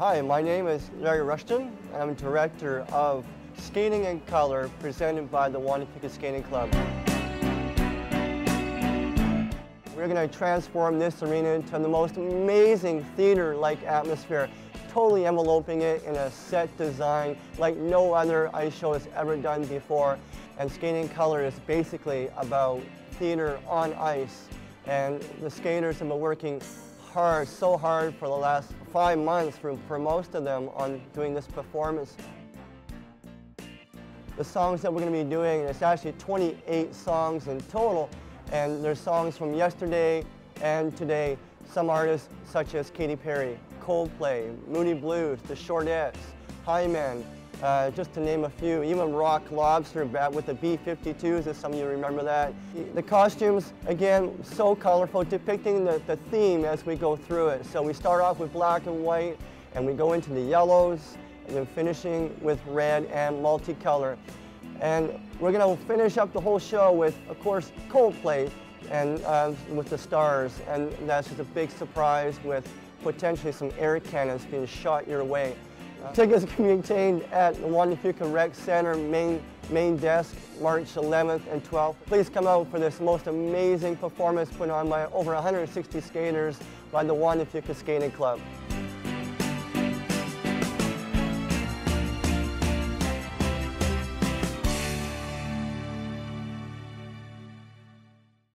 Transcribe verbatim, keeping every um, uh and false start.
Hi, my name is Larry Rushton, and I'm director of Skating in Colour, presented by the Juan de Fuca Skating Club. We're going to transform this arena into the most amazing theater-like atmosphere, totally enveloping it in a set design like no other ice show has ever done before. And Skating in Colour is basically about theater on ice, and the skaters have been working hard, so hard for the last five months for, for most of them on doing this performance. The songs that we're going to be doing, it's actually twenty-eight songs in total, and there's songs from yesterday and today. Some artists such as Katy Perry, Coldplay, Moody Blues, The Chordettes, Hi-Man, uh, just to name a few, even Rock Lobster bat with the B fifty-twos, if some of you remember that. The costumes, again, so colorful, depicting the, the theme as we go through it. So we start off with black and white, and we go into the yellows, and then finishing with red and multicolor. And we're going to finish up the whole show with, of course, Coldplay, and uh, with the stars, and that's just a big surprise with potentially some air cannons being shot your way. Uh, Tickets can be obtained at the Juan de Fuca Rec Center main, main desk, March eleventh and twelfth. Please come out for this most amazing performance put on by over one hundred sixty skaters by the Juan de Fuca Skating Club.